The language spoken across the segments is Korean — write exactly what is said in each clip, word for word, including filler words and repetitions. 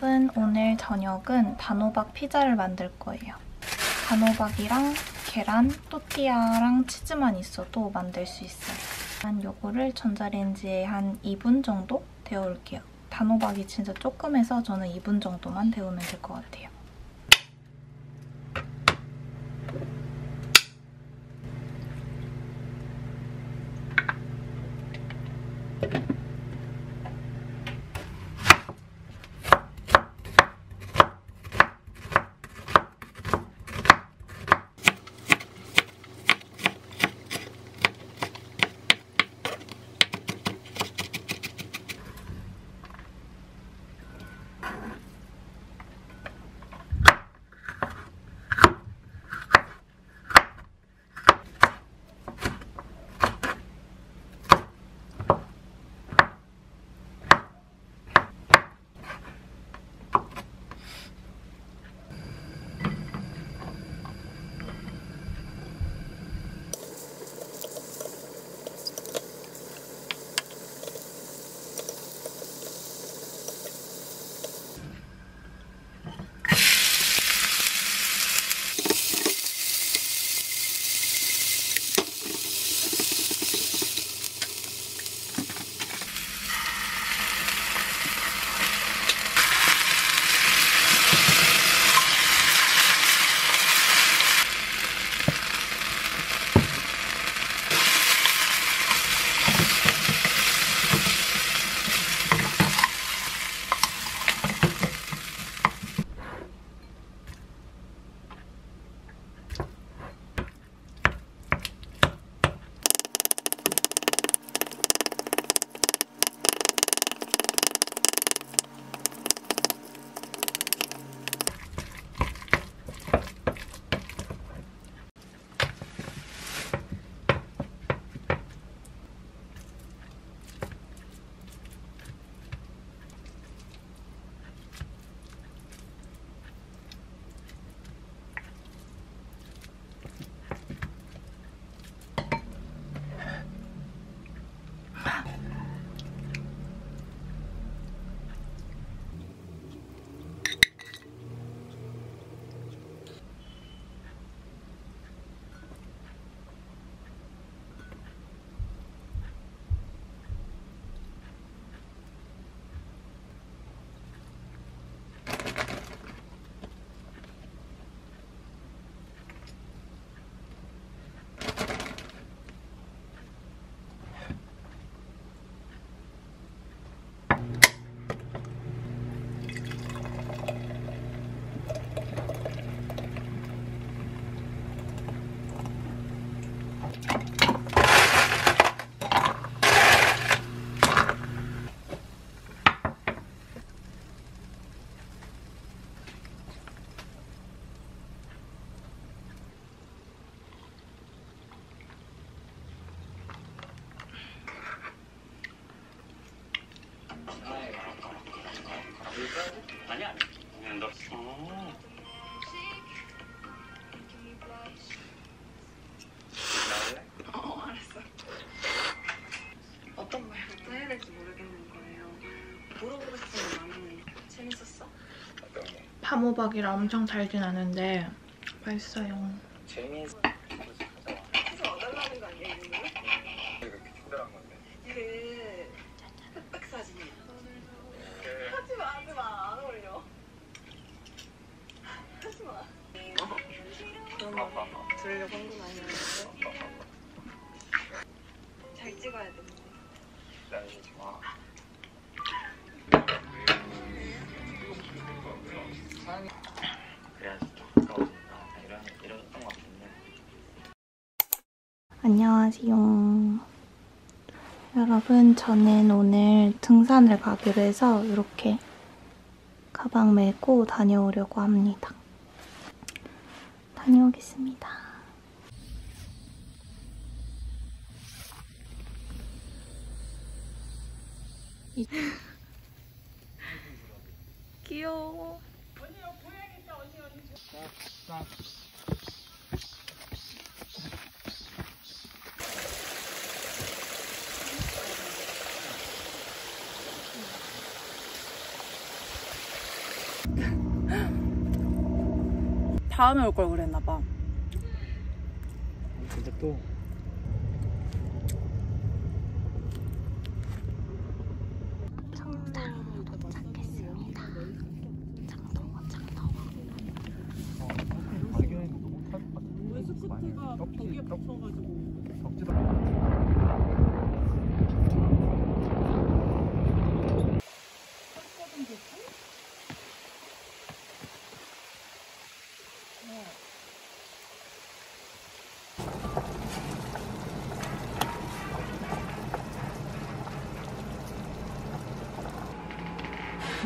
여러분, 오늘 저녁은 단호박 피자를 만들 거예요. 단호박이랑 계란, 또띠아랑 치즈만 있어도 만들 수 있어요. 난 요거를 전자레인지에 한 이 분 정도 데워올게요. 단호박이 진짜 조금 해서 저는 이 분 정도만 데우면 될 것 같아요. 어, 알았어. 어떤 말부터 해야 될지 모르겠는 거예요. 물어보시는 마음이 재밌었어? 파모박이라 엄청 달진 않은데 맛있어요. 재밌어. 그래서 와달라는 거 아니야? 이게 그렇게 특별한 건데. 이게 흑백 사진이야. 하지마, 하지마, 안 어울려. 하지마. 어, 그런 거 들으려고 한 건 아니었는데. 잘 찍어야 돼. 나 이제 좋아. 그래야지 더 가까워진다. 이런, 이랬던 것 같은데. 안녕하세요. 여러분, 저는 오늘 등산을 가기로 해서 이렇게 가방 메고 다녀오려고 합니다. 다녀오겠습니다. 귀여워. 다음에 올 걸 그랬나봐. 근데 또 청탕 도착했습니다. 장동원 장동원 발견이 너무 탈 것 같은데 왜 스쿠트가 벽에 붙여가지고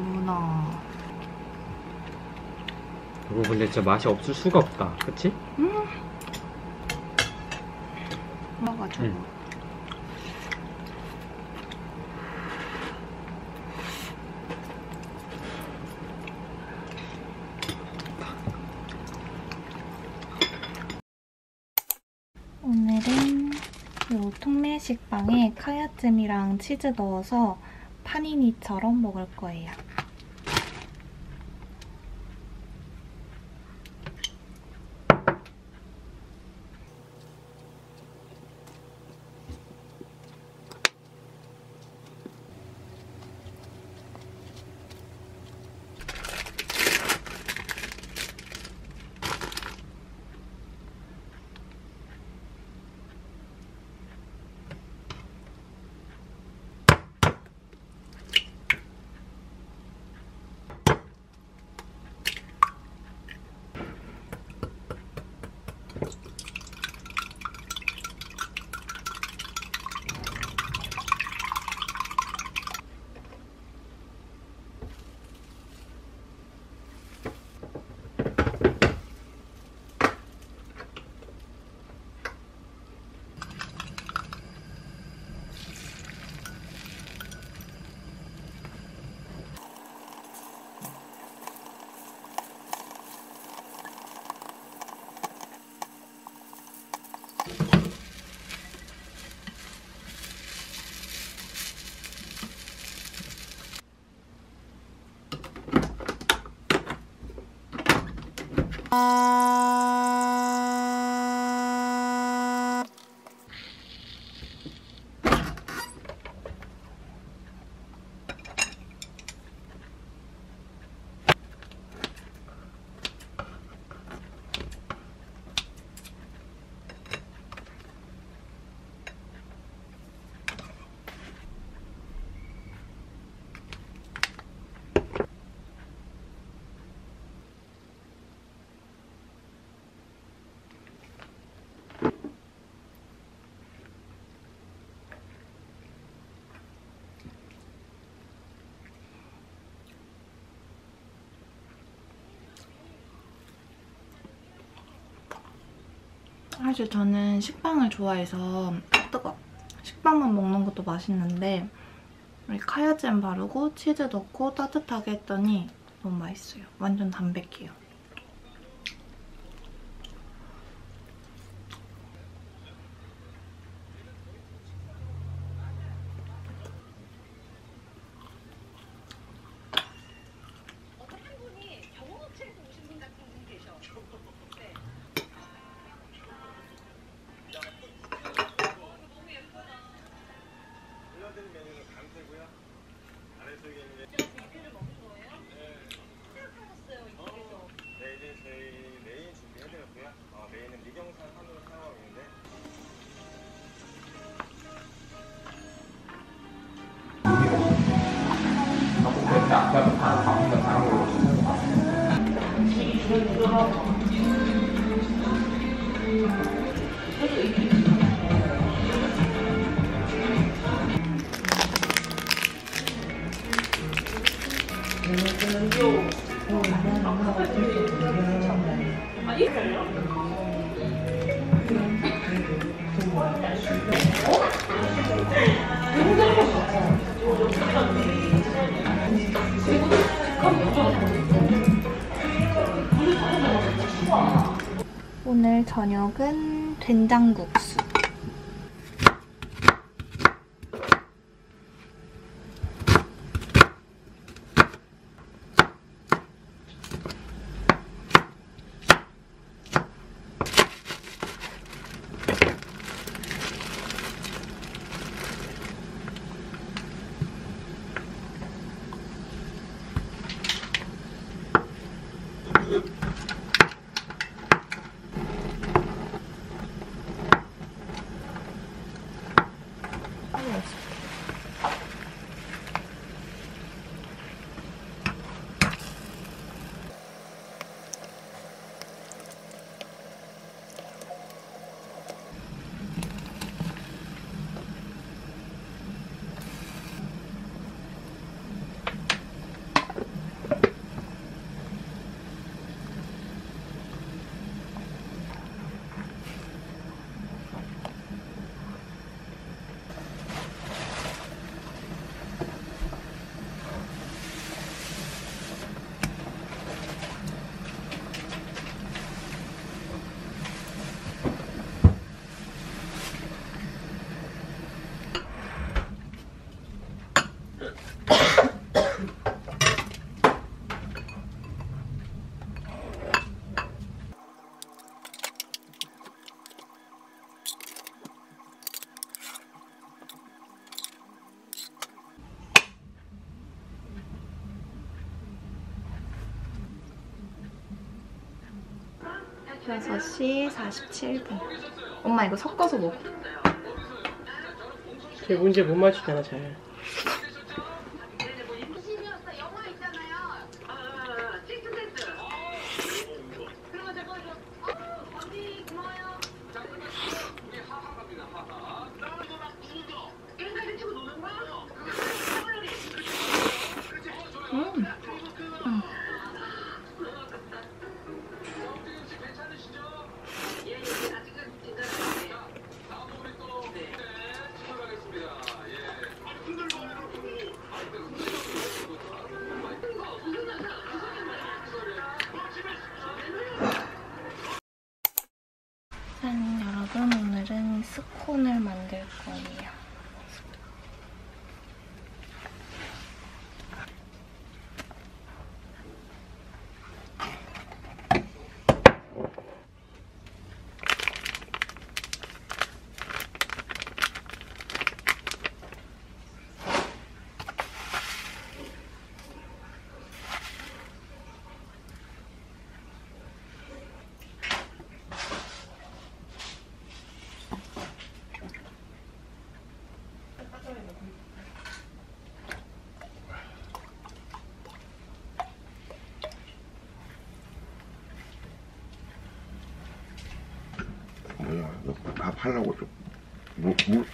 문어. 이거 근데 진짜 맛이 없을 수가 없다, 그치? 음. 먹어줘. 음. 오늘은 요 통매식빵에 카야잼이랑 치즈 넣어서 파니니처럼 먹을 거예요. 사실 저는 식빵을 좋아해서 아, 뜨거. 식빵만 먹는 것도 맛있는데 카야잼 바르고 치즈 넣고 따뜻하게 했더니 너무 맛있어요. 완전 담백해요. 오늘 저녁은 된장국수. 여섯 시 사십칠 분. 엄마 이거 섞어서 먹어. 제 문제 못 맞추잖아 잘. 짠, 여러분, 오늘은 스콘을 만들 거예요. 밥 하려고 좀 물, 물.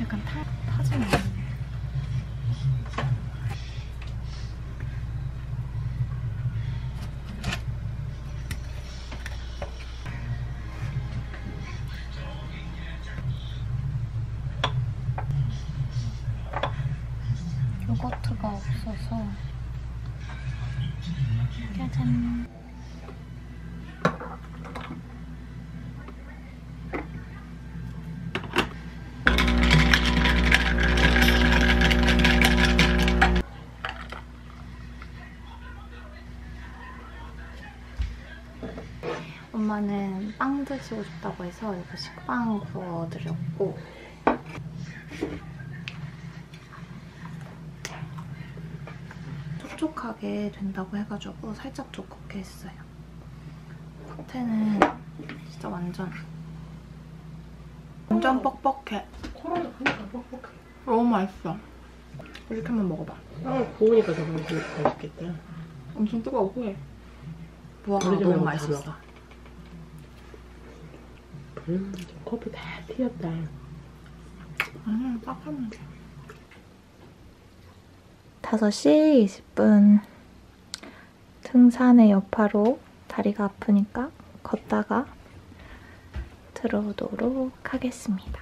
약간 타, 타지네. 요거트가 없어서. 짜잔. 엄마는 빵 드시고 싶다고 해서 이거 식빵 구워드렸고, 촉촉하게 된다고 해가지고 살짝 두껍게 했어요. 겉에는 진짜 완전 완전 뻑뻑해. 코로나 뻑뻑해. 너무 맛있어. 이렇게 한번 먹어봐. 빵을 구우니까 더 맛있겠다. 엄청 뜨거우고 해. 우와, 너무 맛있었어. 달라. 음, 커피 다 튀었다. 음, 딱 하면 돼. 다섯 시 이십 분. 등산의 여파로 다리가 아프니까 걷다가 들어오도록 하겠습니다.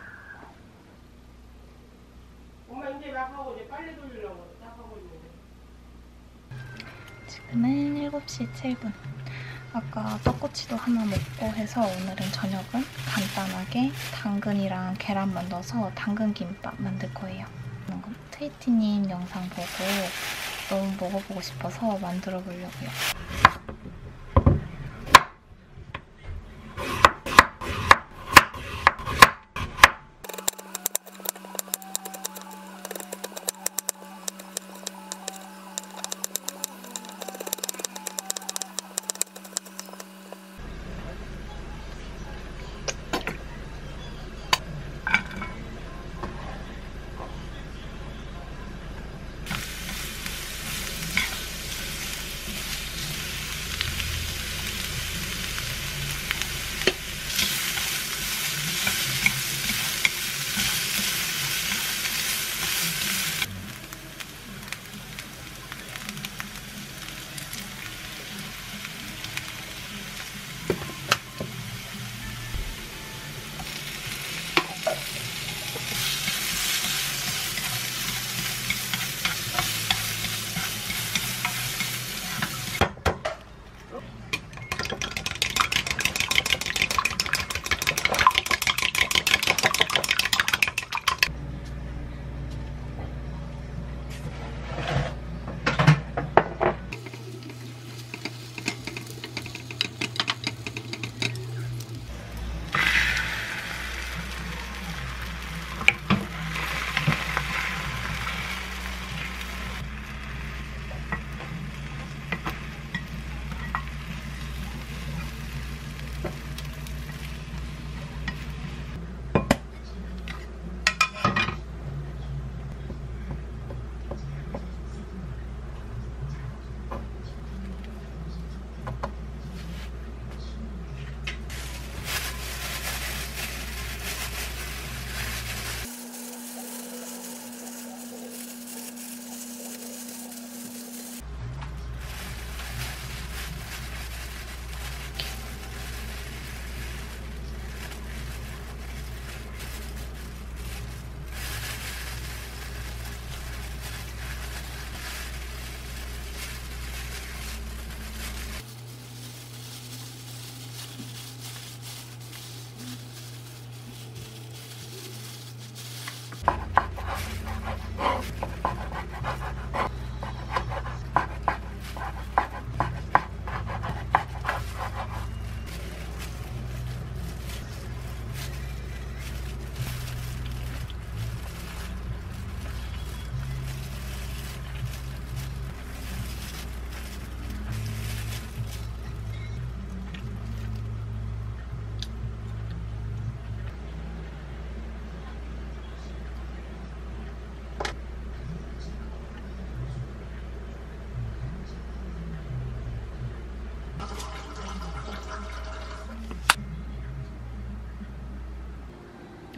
엄마 이제 막 하고 이제 빨리 돌리려고 딱 하고 있는데. 지금은 일곱 시 칠 분. 아까 떡꼬치도 하나 먹고 해서 오늘은 저녁은 간단하게 당근이랑 계란 만들어서 당근김밥 만들 거예요. 트위티님 영상 보고 너무 먹어보고 싶어서 만들어 보려고요.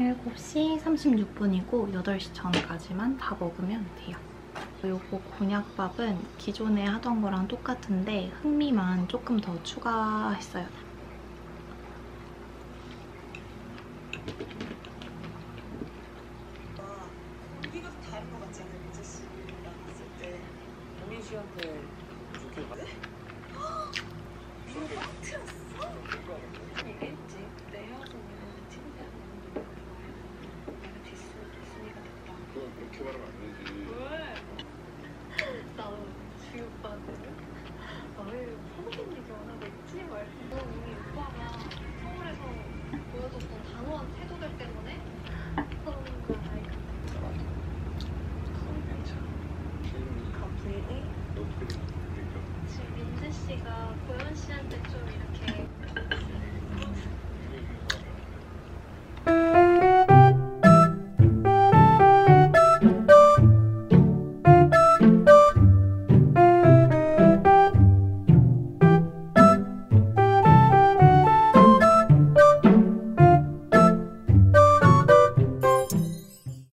일곱 시 삼십육 분이고 여덟 시 전까지만 다 먹으면 돼요. 요거 곤약밥은 기존에 하던 거랑 똑같은데 흑미만 조금 더 추가했어요. 민지 씨가 고현 씨한테 좀 이렇게